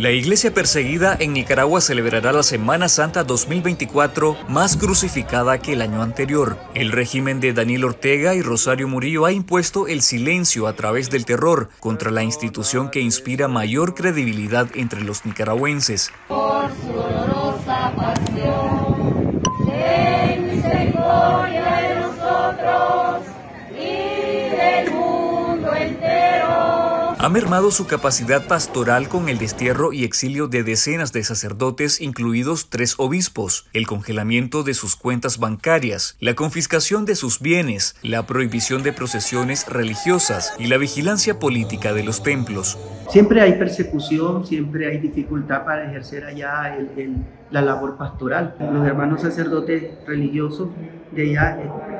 La Iglesia perseguida en Nicaragua celebrará la Semana Santa 2024 más crucificada que el año anterior. El régimen de Daniel Ortega y Rosario Murillo ha impuesto el silencio a través del terror contra la institución que inspira mayor credibilidad entre los nicaragüenses. Por su dolorosa pasión, ten misericordia de nosotros y del mundo entero. Ha mermado su capacidad pastoral con el destierro y exilio de decenas de sacerdotes, incluidos 3 obispos, el congelamiento de sus cuentas bancarias, la confiscación de sus bienes, la prohibición de procesiones religiosas y la vigilancia política de los templos. Siempre hay persecución, siempre hay dificultad para ejercer allá la labor pastoral. Los hermanos sacerdotes religiosos de allá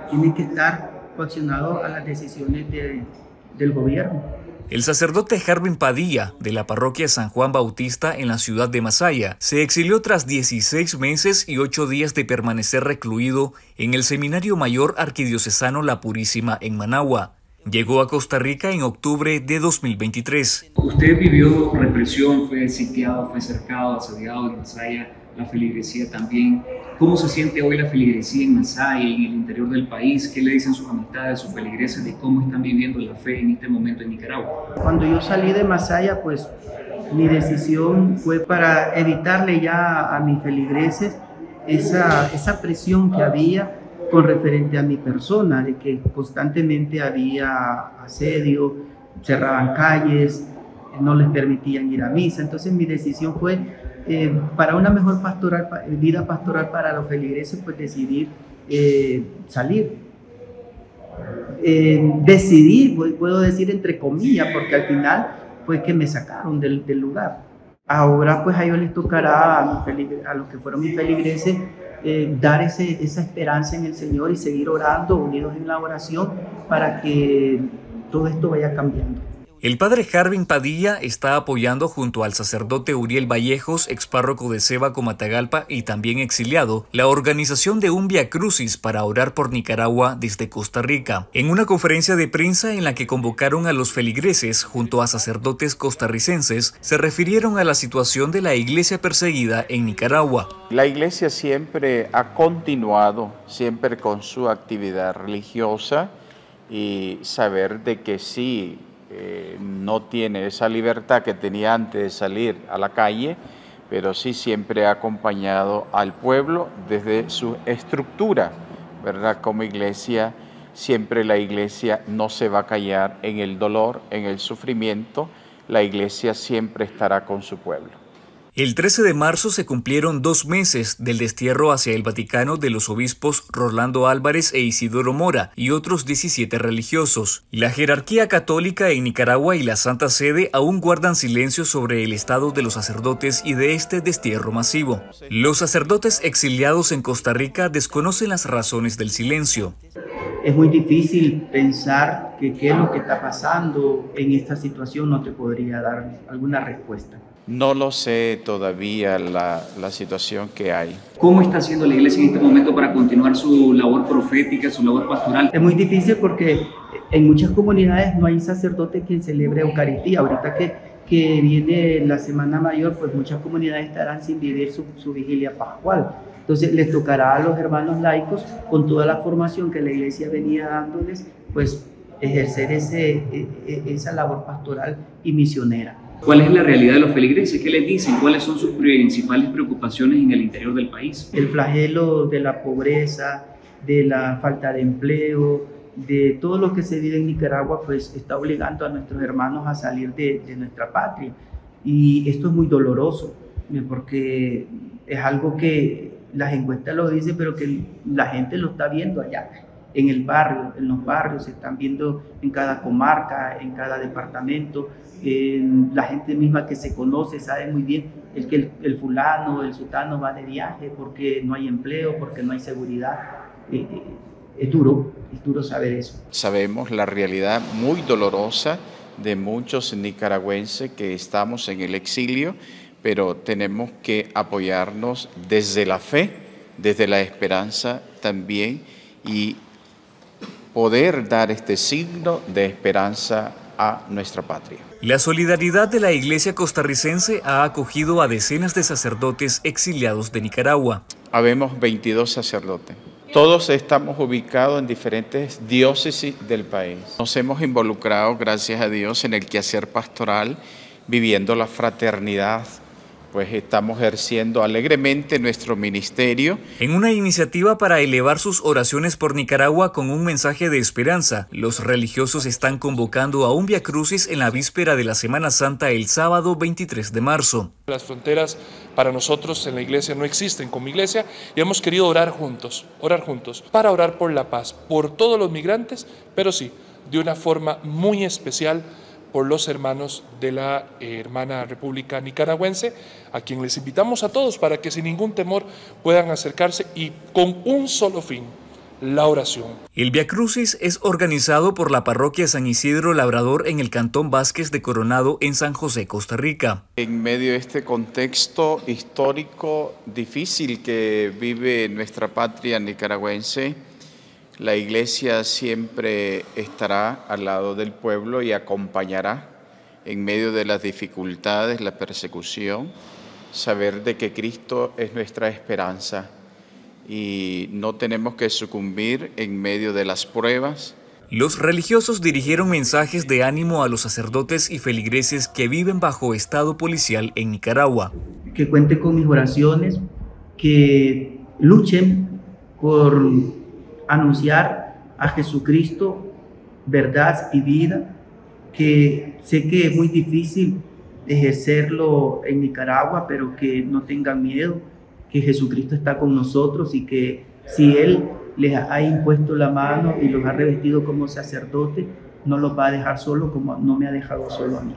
tienen que estar coaccionados a las decisiones del gobierno. El sacerdote Harving Padilla, de la parroquia San Juan Bautista en la ciudad de Masaya, se exilió tras 16 meses y 8 días de permanecer recluido en el Seminario Mayor Arquidiocesano La Purísima en Managua. Llegó a Costa Rica en octubre de 2023. Usted vivió represión, fue sitiado, fue cercado, asediado en Masaya, la feligresía también. ¿Cómo se siente hoy la feligresía en Masaya, en el interior del país? ¿Qué le dicen sus amistades, sus feligreses de cómo están viviendo la fe en este momento en Nicaragua? Cuando yo salí de Masaya, pues mi decisión fue para evitarle ya a mis feligreses esa presión que había con referente a mi persona, de que constantemente había asedio, cerraban calles, no les permitían ir a misa. Entonces mi decisión fue para una mejor vida pastoral para los feligreses, pues decidir salir. Decidí, puedo decir entre comillas, porque al final fue que me sacaron del lugar. Ahora pues a ellos les tocará, a los que fueron mis feligreses, dar esa esperanza en el Señor y seguir orando, unidos en la oración, para que todo esto vaya cambiando. El padre Harving Padilla está apoyando junto al sacerdote Uriel Vallejos, expárroco de Sebaco, Matagalpa y también exiliado, la organización de un Via Crucis para orar por Nicaragua desde Costa Rica. En una conferencia de prensa en la que convocaron a los feligreses junto a sacerdotes costarricenses, se refirieron a la situación de la iglesia perseguida en Nicaragua. La iglesia siempre ha continuado, siempre con su actividad religiosa, y saber de que sí, no tiene esa libertad que tenía antes de salir a la calle, pero sí siempre ha acompañado al pueblo desde su estructura, ¿verdad? Como iglesia, siempre la iglesia no se va a callar en el dolor, en el sufrimiento, la iglesia siempre estará con su pueblo. El 13 de marzo se cumplieron 2 meses del destierro hacia el Vaticano de los obispos Rolando Álvarez e Isidoro Mora y otros 17 religiosos. La jerarquía católica en Nicaragua y la Santa Sede aún guardan silencio sobre el estado de los sacerdotes y de este destierro masivo. Los sacerdotes exiliados en Costa Rica desconocen las razones del silencio. Es muy difícil pensar que qué es lo que está pasando en esta situación, no te podría dar alguna respuesta. No lo sé todavía la situación que hay. ¿Cómo está haciendo la iglesia en este momento para continuar su labor profética, su labor pastoral? Es muy difícil porque en muchas comunidades no hay sacerdote quien celebre Eucaristía. Ahorita que viene la Semana Mayor, pues muchas comunidades estarán sin vivir su vigilia pascual. Entonces les tocará a los hermanos laicos, con toda la formación que la iglesia venía dándoles, pues ejercer esa labor pastoral y misionera. ¿Cuál es la realidad de los feligreses? ¿Qué les dicen? ¿Cuáles son sus principales preocupaciones en el interior del país? El flagelo de la pobreza, de la falta de empleo, de todo lo que se vive en Nicaragua, pues está obligando a nuestros hermanos a salir de nuestra patria. Y esto es muy doloroso, porque es algo que las encuestas lo dicen, pero que la gente lo está viendo allá, en el barrio, en los barrios, se están viendo en cada comarca, en cada departamento, la gente misma que se conoce sabe muy bien que el fulano, el sutano va de viaje porque no hay empleo, porque no hay seguridad. Es duro saber eso. Sabemos la realidad muy dolorosa de muchos nicaragüenses que estamos en el exilio, pero tenemos que apoyarnos desde la fe, desde la esperanza también, y poder dar este signo de esperanza a nuestra patria. La solidaridad de la Iglesia costarricense ha acogido a decenas de sacerdotes exiliados de Nicaragua. Habemos 22 sacerdotes. Todos estamos ubicados en diferentes diócesis del país. Nos hemos involucrado, gracias a Dios, en el quehacer pastoral, viviendo la fraternidad, pues estamos ejerciendo alegremente nuestro ministerio. En una iniciativa para elevar sus oraciones por Nicaragua con un mensaje de esperanza, los religiosos están convocando a un viacrucis en la víspera de la Semana Santa el sábado 23 de marzo. Las fronteras para nosotros en la iglesia no existen. Como iglesia y hemos querido orar juntos, para orar por la paz, por todos los migrantes, pero sí, de una forma muy especial, por los hermanos de la hermana República Nicaragüense, a quien les invitamos a todos para que sin ningún temor puedan acercarse y con un solo fin, la oración. El viacrucis es organizado por la Parroquia San Isidro Labrador en el Cantón Vázquez de Coronado en San José, Costa Rica. En medio de este contexto histórico difícil que vive nuestra patria nicaragüense, la Iglesia siempre estará al lado del pueblo y acompañará en medio de las dificultades, la persecución, saber de que Cristo es nuestra esperanza y no tenemos que sucumbir en medio de las pruebas. Los religiosos dirigieron mensajes de ánimo a los sacerdotes y feligreses que viven bajo estado policial en Nicaragua. Que cuenten con mis oraciones, que luchen por anunciar a Jesucristo verdad y vida, que sé que es muy difícil ejercerlo en Nicaragua, pero que no tengan miedo, que Jesucristo está con nosotros y que si Él les ha impuesto la mano y los ha revestido como sacerdote, no los va a dejar solo como no me ha dejado solo a mí.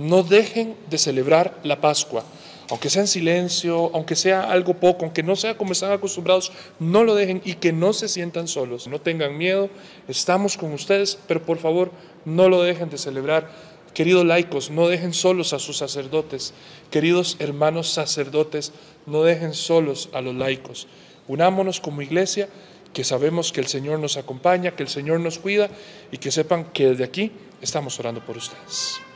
No dejen de celebrar la Pascua. Aunque sea en silencio, aunque sea algo poco, aunque no sea como están acostumbrados, no lo dejen y que no se sientan solos. No tengan miedo, estamos con ustedes, pero por favor no lo dejen de celebrar. Queridos laicos, no dejen solos a sus sacerdotes. Queridos hermanos sacerdotes, no dejen solos a los laicos. Unámonos como iglesia, que sabemos que el Señor nos acompaña, que el Señor nos cuida y que sepan que desde aquí estamos orando por ustedes.